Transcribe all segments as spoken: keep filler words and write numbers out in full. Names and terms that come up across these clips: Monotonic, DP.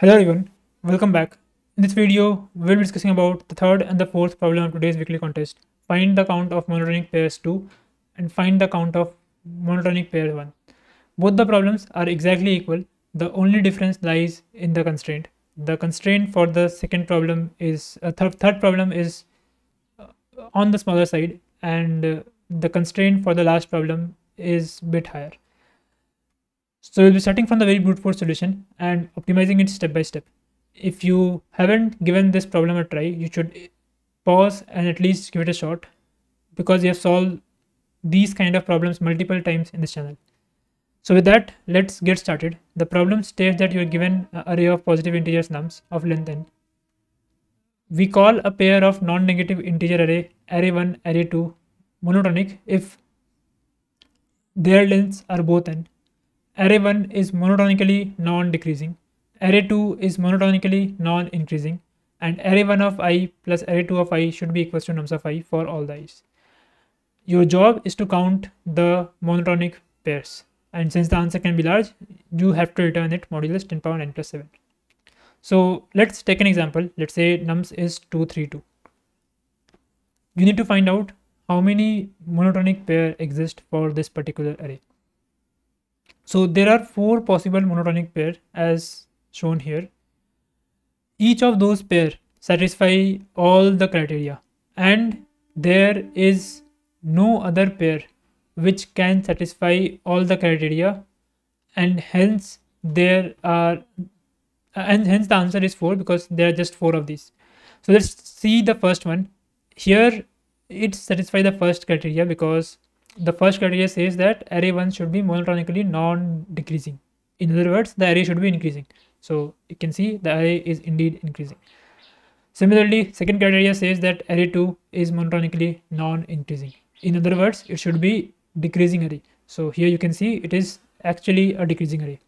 Hello everyone, welcome back. In this video, we'll be discussing about the third and the fourth problem of today's weekly contest. Find the count of monotonic pairs two and find the count of monotonic pair one. Both the problems are exactly equal. The only difference lies in the constraint. The constraint for the second problem is, uh, th third problem is uh, on the smaller side, and uh, the constraint for the last problem is bit higher. So we'll be starting from the very brute force solution and optimizing it step by step. If you haven't given this problem a try, you should pause and at least give it a shot, because we have solved these kind of problems multiple times in this channel. So with that, let's get started. The problem states that you are given an array of positive integer nums of length n. We call a pair of non-negative integer array, array one, array two, monotonic if their lengths are both n. Array one is monotonically non-decreasing, array two is monotonically non-increasing, and array one of I plus array two of I should be equals to nums of I for all the i's. Your job is to count the monotonic pairs, and since the answer can be large, you have to return it modulus ten power n plus seven. So let's take an example. Let's say nums is two three two. You need to find out how many monotonic pairs exist for this particular array. So there are four possible monotonic pairs as shown here. Each of those pairs satisfy all the criteria, and there is no other pair which can satisfy all the criteria, and hence there are and hence the answer is four, because there are just four of these. So let's see the first one. Here it satisfies the first criteria, because the first criteria says that array one should be monotonically non-decreasing. In other words, the array should be increasing. So you can see the array is indeed increasing. Similarly, second criteria says that array two is monotonically non-increasing. In other words, it should be decreasing array. So here you can see it is actually a decreasing array.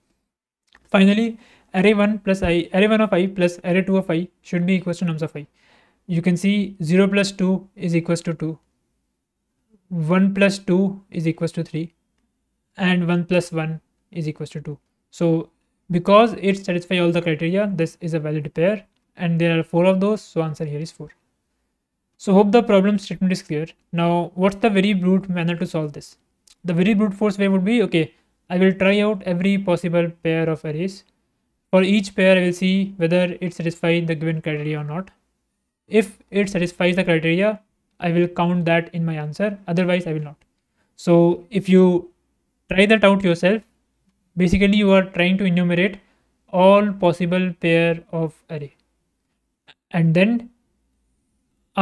Finally, array one plus i, array one of I plus array two of I should be equals to nums of I. You can see zero plus two is equals to two. one plus two is equals to three, and one plus one is equals to two. So because it satisfies all the criteria, this is a valid pair, and there are four of those, so answer here is four. So hope the problem statement is clear. Now what's the very brute manner to solve this? The very brute force way would be, okay, I will try out every possible pair of arrays. For each pair, I will see whether it satisfies the given criteria or not. If it satisfies the criteria, I will count that in my answer, otherwise I will not. So if you try that out yourself, basically you are trying to enumerate all possible pair of array. And then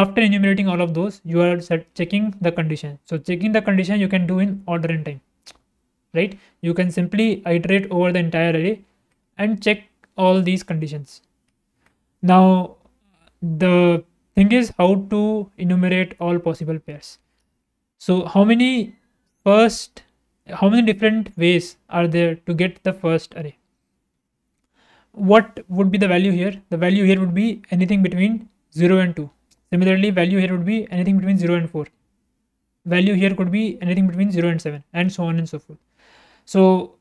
after enumerating all of those, you are checking the condition. So checking the condition you can do in order and time, right? You can simply iterate over the entire array and check all these conditions. Now the thing is how to enumerate all possible pairs. So how many first, how many different ways are there to get the first array? What would be the value here? The value here would be anything between zero and two. Similarly, value here would be anything between zero and four. Value here could be anything between zero and seven, and so on and so forth. So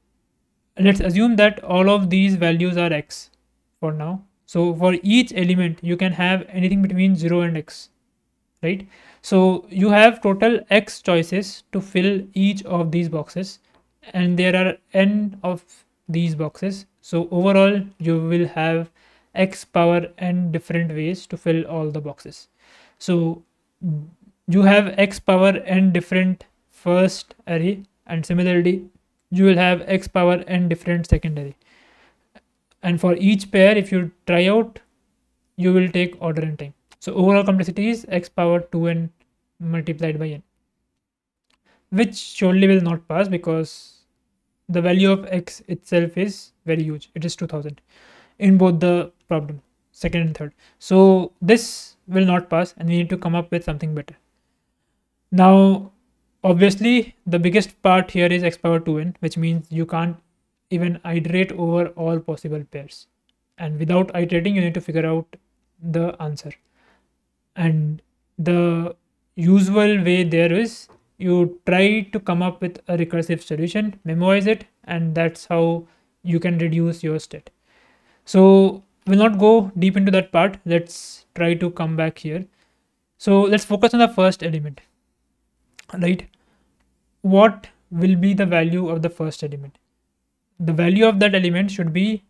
let's assume that all of these values are x for now. So for each element, you can have anything between zero and x, right? So you have total x choices to fill each of these boxes, and there are n of these boxes. So overall, you will have x power n different ways to fill all the boxes. So you have x power n different first array, and similarly, you will have x power n different second array. And for each pair, if you try out, you will take order and time. So overall complexity is x power two n multiplied by n, which surely will not pass, because the value of x itself is very huge. It is two thousand in both the problem, second and third. So this will not pass, and we need to come up with something better. Now, obviously, the biggest part here is x power two n, which means you can't even iterate over all possible pairs, and without iterating you need to figure out the answer. And the usual way there is, you try to come up with a recursive solution, memorize it, and that's how you can reduce your state. So we'll not go deep into that part. Let's try to come back here. So let's focus on the first element, right? What will be the value of the first element? The value of that element should be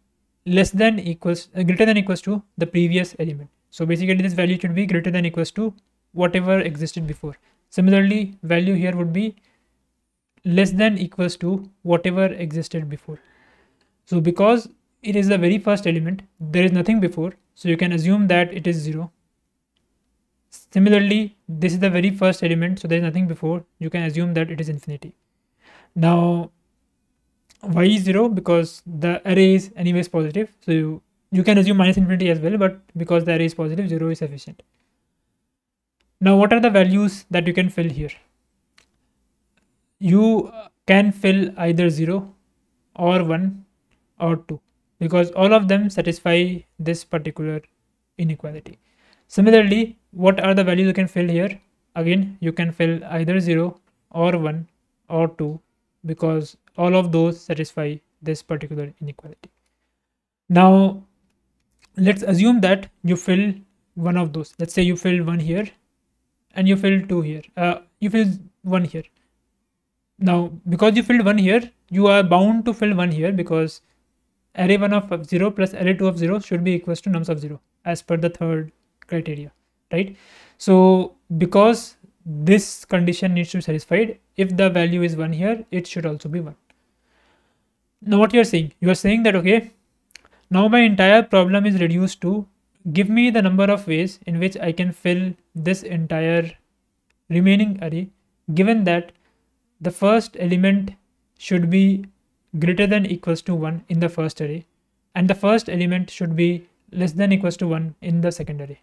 less than equals uh, greater than equals to the previous element. So basically this value should be greater than equals to whatever existed before. Similarly, value here would be less than equals to whatever existed before. So because it is the very first element, there is nothing before, so you can assume that it is zero. Similarly, this is the very first element, so there is nothing before, you can assume that it is infinity. Now why is zero? Because the array is anyways positive, so you, you can assume minus infinity as well, but because the array is positive, zero is sufficient. Now what are the values that you can fill here? You can fill either zero or one or two, because all of them satisfy this particular inequality. Similarly, what are the values you can fill here? Again, you can fill either zero or one or two, because all of those satisfy this particular inequality. Now let's assume that you fill one of those. Let's say you fill one here and you fill two here, uh, you fill one here. Now because you filled one here, you are bound to fill one here, because array one of zero plus array two of zero should be equals to nums of zero as per the third criteria, right? So because this condition needs to be satisfied, if the value is one here, it should also be one. Now what you are saying? You are saying that, okay, now my entire problem is reduced to give me the number of ways in which I can fill this entire remaining array, given that the first element should be greater than equals to one in the first array, and the first element should be less than equals to one in the second array.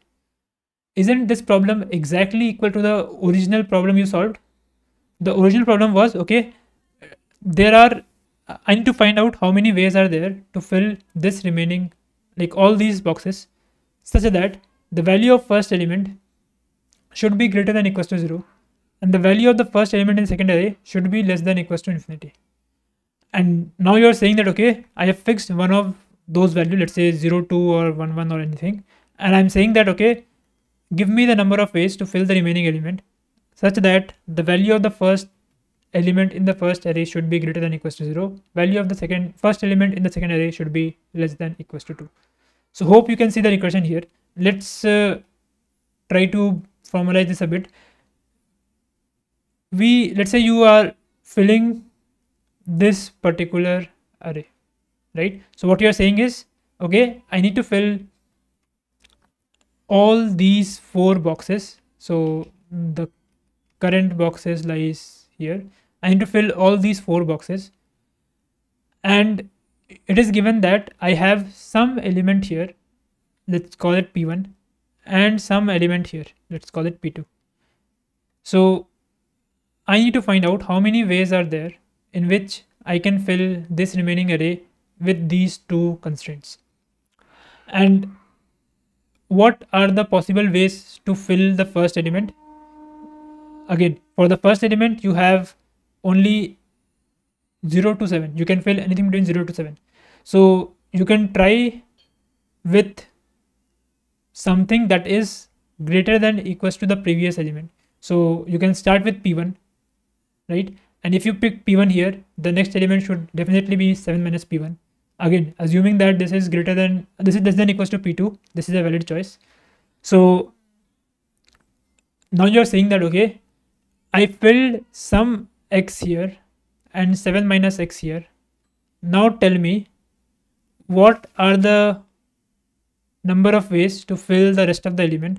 Isn't this problem exactly equal to the original problem you solved? The original problem was, okay, there are, I need to find out how many ways are there to fill this remaining, like all these boxes, such that the value of first element should be greater than equals to zero, and the value of the first element in second array should be less than equals to infinity. And now you're saying that, okay, I have fixed one of those values, let's say zero, two or one, one or anything. And I'm saying that, okay, give me the number of ways to fill the remaining element such that the value of the first element in the first array should be greater than equals to zero. Value of the second first element in the second array should be less than equals to two. So hope you can see the recursion here. Let's uh, try to formalize this a bit. We, let's say you are filling this particular array, right? So what you are saying is, okay, I need to fill all these four boxes. So the current boxes lies here. I need to fill all these four boxes, and it is given that I have some element here, let's call it P one, and some element here, let's call it P two. So I need to find out how many ways are there in which I can fill this remaining array with these two constraints. And what are the possible ways to fill the first element? Again, for the first element, you have only zero to seven. You can fill anything between zero to seven. So you can try with something that is greater than equals to the previous element. So you can start with P one, right? And if you pick P one here, the next element should definitely be seven minus P one. Again, assuming that this is greater than, this is less than equals to P two, this is a valid choice. So now you're saying that, okay, I filled some x here and seven minus x here. Now tell me, what are the number of ways to fill the rest of the element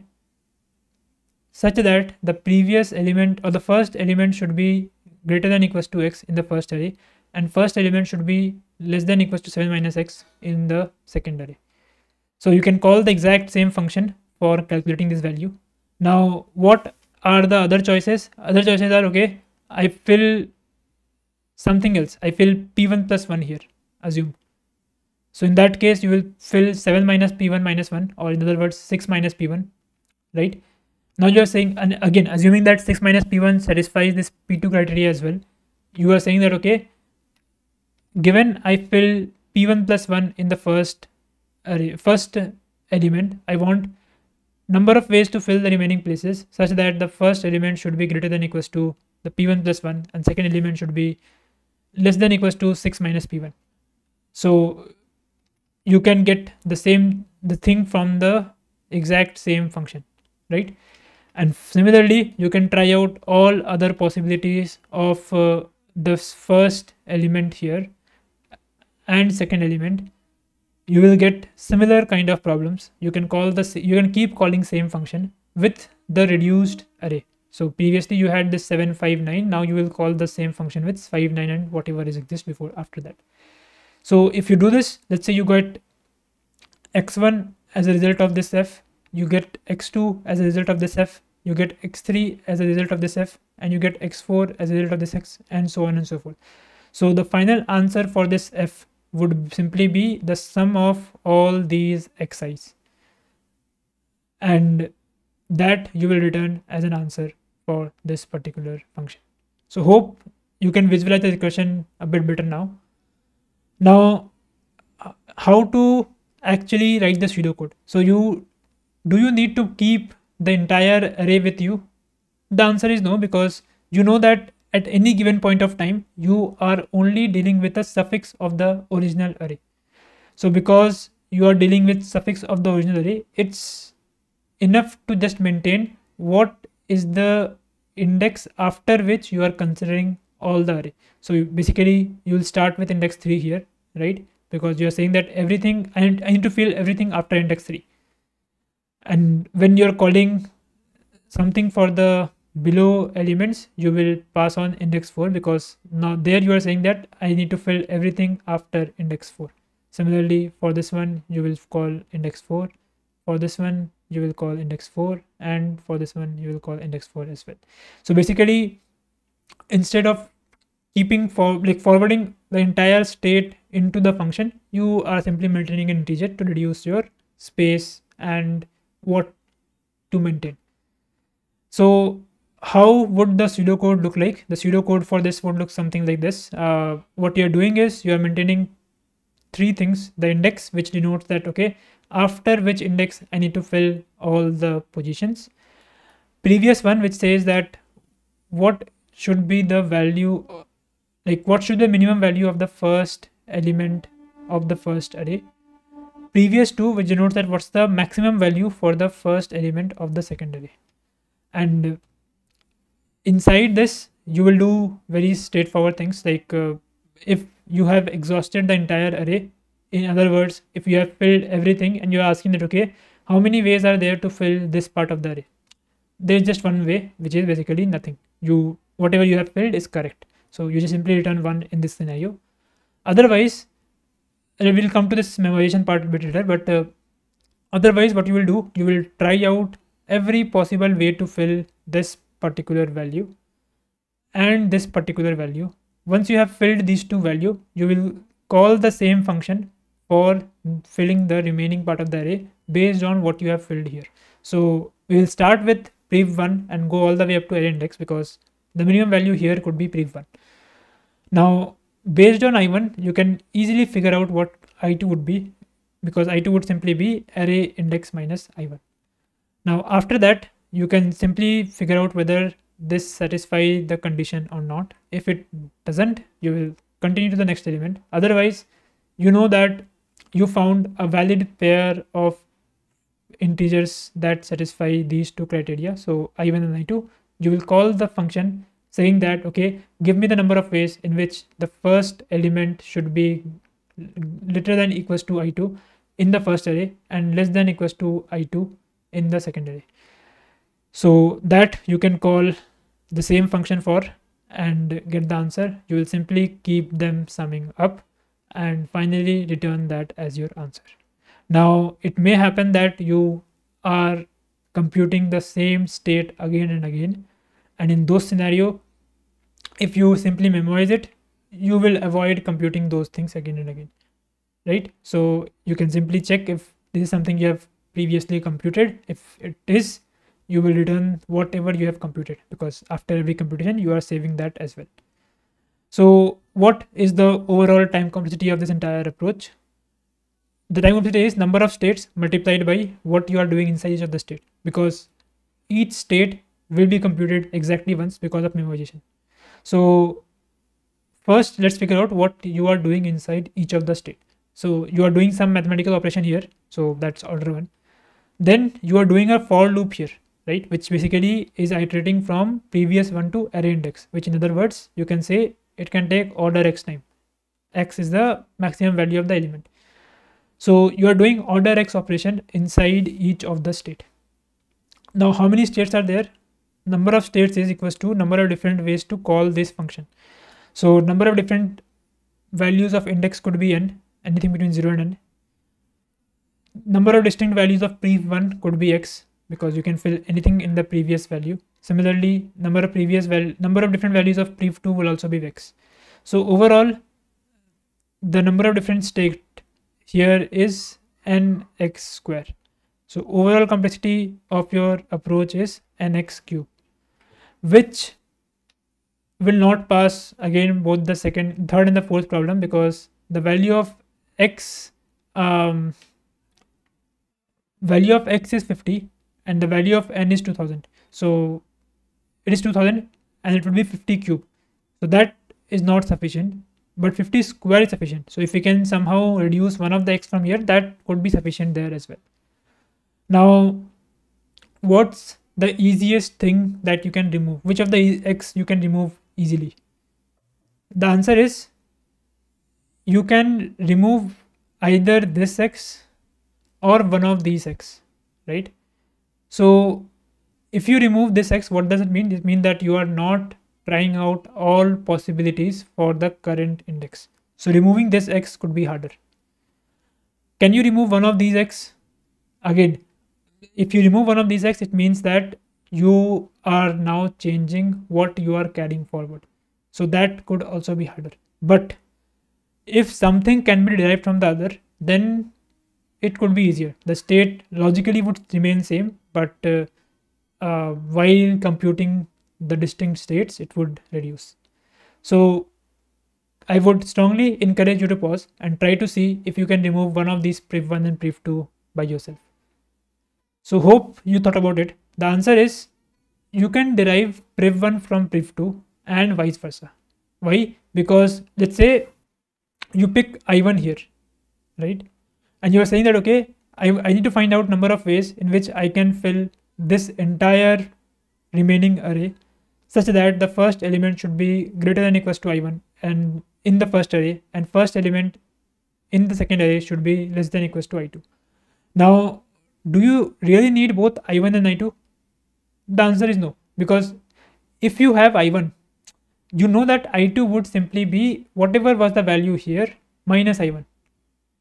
such that the previous element or the first element should be greater than equals to x in the first array, and first element should be less than equals to seven minus x in the second array. So you can call the exact same function for calculating this value. Now what are the other choices? Other choices are, okay, I fill something else. I fill P one plus one here, assume. So in that case, you will fill seven minus P one minus one, or in other words, six minus P one, right? Now you are saying, and again, assuming that six minus P one satisfies this P two criteria as well, you are saying that, okay, given I fill P one plus one in the first uh, first element, I want number of ways to fill the remaining places such that the first element should be greater than equals to the p one plus one and second element should be less than equals to six minus p one. So you can get the same the thing from the exact same function, right? And similarly, you can try out all other possibilities of uh, this first element here and second element. You will get similar kind of problems. You can call the you can keep calling same function with the reduced array. So previously you had this seven, five, nine. Now you will call the same function with five, nine, and whatever is exist before after that. So if you do this, let's say you get x one as a result of this f, you get x two as a result of this f, you get x three as a result of this f, and you get x four as a result of this x, and so on and so forth. So the final answer for this f would simply be the sum of all these xi's, and that you will return as an answer for this particular function. So hope you can visualize the equation a bit better now. Now, how to actually write the pseudo code? So you do you need to keep the entire array with you? The answer is no, because you know that at any given point of time, you are only dealing with a suffix of the original array. So because you are dealing with suffix of the original array, it's enough to just maintain what is the index after which you are considering all the array. So you basically you will start with index three here, right? Because you are saying that everything, I need, I need to fill everything after index three. And when you are calling something for the below elements, you will pass on index four, because now there you are saying that I need to fill everything after index four. Similarly, for this one, you will call index four. For this one, you will call index four, and for this one, you will call index four as well. So basically, instead of keeping for like forwarding the entire state into the function, you are simply maintaining an integer to reduce your space and what to maintain. So how would the pseudocode look like? The pseudocode for this would look something like this. Uh, what you're doing is you're maintaining three things: the index, which denotes that, okay, after which index I need to fill all the positions. Previous one, which says that what should be the value, like what should the minimum value of the first element of the first array. Previous two, which denotes that what's the maximum value for the first element of the second array. And inside this, you will do very straightforward things like uh, if you have exhausted the entire array, in other words, if you have filled everything and you are asking that, okay, how many ways are there to fill this part of the array? There's just one way, which is basically nothing. You, whatever you have filled is correct. So you just simply return one in this scenario. Otherwise, we will come to this memorization part a bit later, but uh, otherwise what you will do, you will try out every possible way to fill this particular value and this particular value. Once you have filled these two values, you will call the same function for filling the remaining part of the array based on what you have filled here. So we will start with prev one and go all the way up to array index, because the minimum value here could be prev one. Now based on i one, you can easily figure out what i two would be, because i two would simply be array index minus i one. Now after that, you can simply figure out whether this satisfies the condition or not. If it doesn't, you will continue to the next element. Otherwise, you know that you found a valid pair of integers that satisfy these two criteria, so i one and i two. You will call the function saying that, okay, give me the number of ways in which the first element should be greater than equals to i two in the first array and less than equals to i two in the second array. So that you can call the same function for and get the answer. You will simply keep them summing up and finally return that as your answer. Now it may happen that you are computing the same state again and again, and in those scenarios, if you simply memorize it, you will avoid computing those things again and again, right? So you can simply check if this is something you have previously computed. If it is, you will return whatever you have computed, because after every computation you are saving that as well. So what is the overall time complexity of this entire approach? the time of the day is number of states multiplied by what you are doing inside each of the state, because each state will be computed exactly once because of memorization. So first let's figure out what you are doing inside each of the state. So you are doing some mathematical operation here, so that's order one. Then you are doing a for loop here, right, which basically is iterating from previous one to array index, which in other words you can say it can take order x time. X is the maximum value of the element. So you are doing order x operation inside each of the state. Now how many states are there? Number of states is equals to number of different ways to call this function. So number of different values of index could be n, anything between zero and n. Number of distinct values of prev one could be x, because you can fill anything in the previous value. Similarly, number of previous val number of different values of prev two will also be x. So overall, the number of different state here is n x square. So overall complexity of your approach is n x cube, which will not pass again both the second, third and the fourth problem, because the value of x um, value of x is fifty and the value of n is two thousand. So it is two thousand and it will be fifty cube. So that is not sufficient, but fifty square is sufficient. So if we can somehow reduce one of the x from here, that could be sufficient there as well. Now, what's the easiest thing that you can remove? Which of the x you can remove easily? The answer is you can remove either this x or one of these x, right? So if you remove this x, what does it mean? It means that you are not trying out all possibilities for the current index. So removing this x could be harder. Can you remove one of these x? Again, if you remove one of these x, it means that you are now changing what you are carrying forward. So that could also be harder. But if something can be derived from the other, then it could be easier. The state logically would remain same, but uh, uh, while computing the distinct states, it would reduce. So I would strongly encourage you to pause and try to see if you can remove one of these prev one and prev two by yourself. So hope you thought about it. The answer is you can derive prev one from prev two and vice versa. Why? Because let's say you pick I one here, right? And you are saying that, okay, I, I need to find out number of ways in which I can fill this entire remaining array such that the first element should be greater than or equals to I one and in the first array, and first element in the second array should be less than or equals to I two. Now, do you really need both I one and I two? The answer is no, because if you have I one, you know that I two would simply be whatever was the value here minus I one,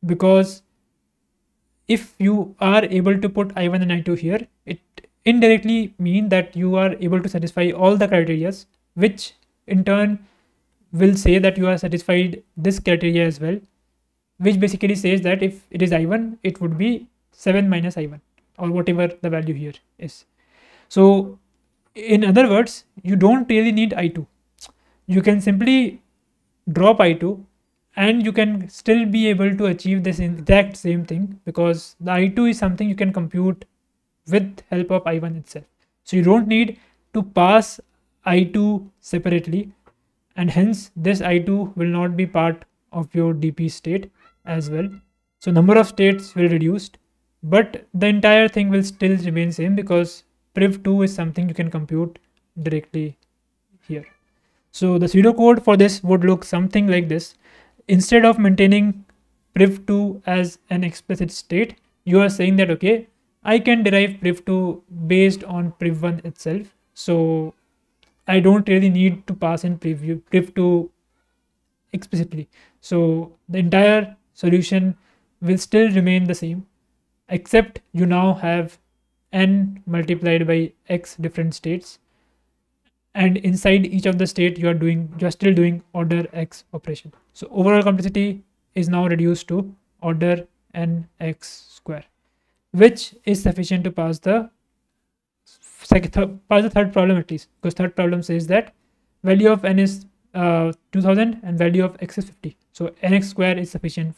because if you are able to put I one and I two here, it indirectly mean that you are able to satisfy all the criteria, which in turn will say that you are satisfied this criteria as well, which basically says that if it is I one, it would be seven minus I one or whatever the value here is. So in other words, you don't really need I two. You can simply drop I two and you can still be able to achieve this exact same thing, because the I two is something you can compute with help of I one itself. So you don't need to pass I two separately, and hence this I two will not be part of your D P state as well. So number of states will reduce, but the entire thing will still remain same, because prev two is something you can compute directly here. So the pseudo code for this would look something like this. Instead of maintaining prev two as an explicit state, you are saying that, okay, I can derive prev two based on prev one itself. So I don't really need to pass in preview, prev two explicitly. So the entire solution will still remain the same, except you now have n multiplied by x different states. And inside each of the state, you are doing, you are still doing order x operation. So overall complexity is now reduced to order n x square, which is sufficient to pass the second, th pass the third problem at least, because third problem says that value of n is uh, two thousand and value of x is fifty. So n x square is sufficient for